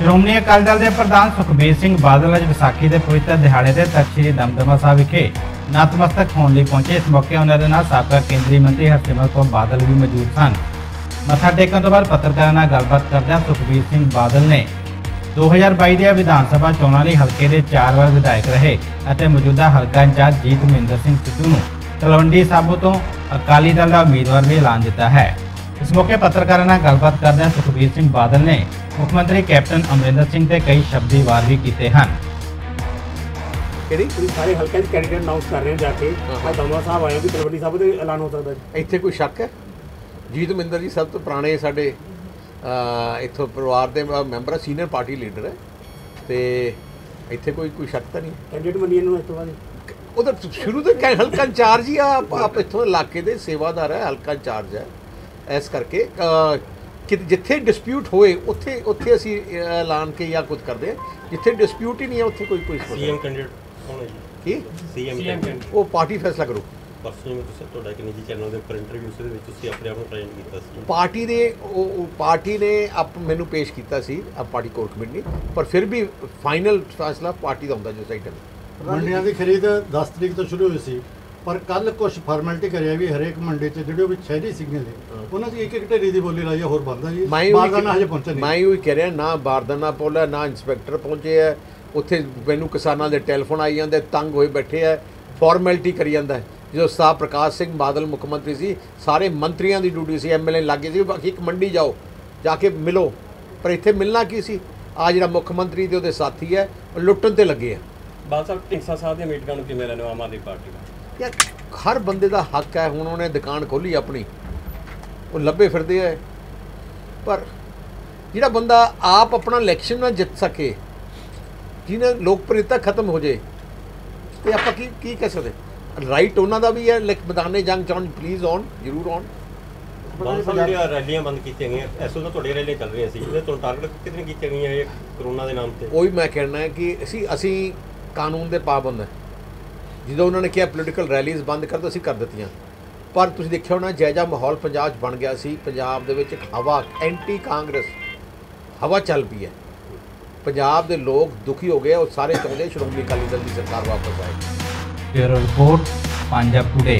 ਸ਼੍ਰੋਮਣੀ ਅਕਾਲੀ ਦਲ ਦੇ ਪ੍ਰਧਾਨ ਸੁਖਬੀਰ ਸਿੰਘ ਬਾਦਲ ਅੱਜ ਵਿਸਾਖੀ ਦੇ ਪਵਿੱਤਰ ਦਿਹਾੜੇ ਤੇ ਤਖ਼ਤ ਸ੍ਰੀ ਦਮਦਮਾ ਸਾਹਿਬ ਵਿਖੇ ਨਤਮਸਤਕ ਹੋਣ ਲਈ ਪਹੁੰਚੇ। ਇਸ ਮੌਕੇ ਉਹਨਾਂ ਦੇ ਨਾਲ ਸਾਬਕਾ ਕੇਂਦਰੀ ਮੰਤਰੀ ਹਰਸਿਮਰਤ ਕੌਰ ਬਾਦਲ ਵੀ ਮੌਜੂਦ ਸਨ। ਮੱਥਾ ਟੇਕਣ ਤੋਂ ਬਾਅਦ ਪੱਤਰਕਾਰਾਂ ਨਾਲ ਗੱਲਬਾਤ ਕਰਦਿਆਂ ਸੁਖਬੀਰ ਸਿੰਘ ਬਾਦਲ ਨੇ 2022 ਦੀਆਂ ਵਿਧਾਨ ਸਭਾ ਚੋਣਾਂ ਲਈ ਹਲਕੇ ਦੇ 4 ਵਾਰ ਵਿਧਾਇਕ ਰਹੇ ਅਤੇ ਮੌਜੂਦਾ ਹਲਕਾ ਇੰਚਾਰਜ ਜੀਤ ਮਹਿੰਦਰ ਸਿੰਘ ਸਿੱਧੂ ਨੂੰ ਤਲਵੰਡੀ ਸਾਬੋ ਤੋਂ ਅਕਾਲੀ ਦਲ ਦਾ ਉਮੀਦਵਾਰ ਵੀ ਐਲਾਨ ਦਿੱਤਾ ਹੈ। इस मौके पत्रकारों ने गलबात करते सुखबीर सिंह बादल ने मुख्यमंत्री कैप्टन अमरिंदर सिंह के कई शब्दी वार भी किए हैं। सारे हल्के कैंडिडेट अनाउंस कर रहे हैं जाके दमदमा साहब आए कि तलवंडी साहब का ऐलान हो सकता है। इतने कोई शक है? जीत महिंदर जी सब तो पुराने साढ़े इतों परिवार के मैंबर है, सीनियर पार्टी लीडर है, तो इतने कोई शक तो नहीं। कैंडिडेट बनी इन्होंने इस तो बाद शुरू तो हल्का इंचार्ज ही आप इतों इलाके के सेवादार है, हल्का इंचार्ज है, इस करके कि जिथे डिस्प्यूट होए उत्थे असी ऐलान के या कुछ करते हैं, जिथे डिस्प्यूट ही नहीं है उत्थे कोई सीएम कैंडिडेट वो पार्टी फैसला करो। पार्टी ने आप मैनू पेश किया सी पार्टी कोर कमेटी ने, पर फिर भी फाइनल फैसला पार्टी का होंदा। जिस आइटम मंडियां दी खरीद 10 तरीक तो शुरू हुई सी, पर कल कुछ फॉर्मैलिटी करी भी हरेक मंडी से जो शहरी सिग्नल है उन्होंने एक एक ढेरी की बोली लाई है। होर बनता जी बारदाना हजे पहुंचा नहीं। मैं ही कह रहा ना बारदाना पौला ना इंस्पैक्टर पहुंचे है उत्थे, मैनू किसानों के टैलीफोन आई जाते, तंग हो बैठे है, फॉर्मैलिटी करी जाता है। जो साहब प्रकाश सिंह बादल मुख्यमंत्री सी, सारे मंत्रियों की ड्यूटी सी, MLA लागे सी बाकी एक मंडी जाओ जाके मिलो, पर इत्थे मिलना की सी? आ जिहड़ा मुख्यमंत्री ते उहदे साथी है लुट्टण ते लगे है। बादल साहब ढिंसा साहब दी मीटिंगां नूं किवें लैणा आम आदमी पार्टी दा? यार हर बंदे का हक है। हुण उन्हें दुकान खोली अपनी वो लभे फिरदे है, पर जिहड़ा बंदा आप अपना इलैक्शन ना जित सके, जिन्हें लोकप्रियता खत्म हो जाए, तो आप की कह सकते? राइट उन्हों का भी है, लेकिन मैदाने जंग च प्लीज़ ऑन जरूर ऑन। रैलियां बंद की गई ऐसे तो रैलियां चल रही है, टारगेट कितने की गई है कोरोना के नाम पर? वही मैं कहना है कि असी कानून के पाबंद है। जो उन्होंने कहा पोलिटिकल रैलीज़ बंद कर दो, असी कर दित्तियां, पर तुसीं देखिया होना जैजा माहौल पंजाब बन गया सी। पंजाब दे विच हवा एंटी कांग्रेस हवा चल पई है, पंजाब दे लोग दुखी हो गए और सारे चाहते श्रोमणी अकाली दल की सरकार वापस आए। Bureau report Punjab today.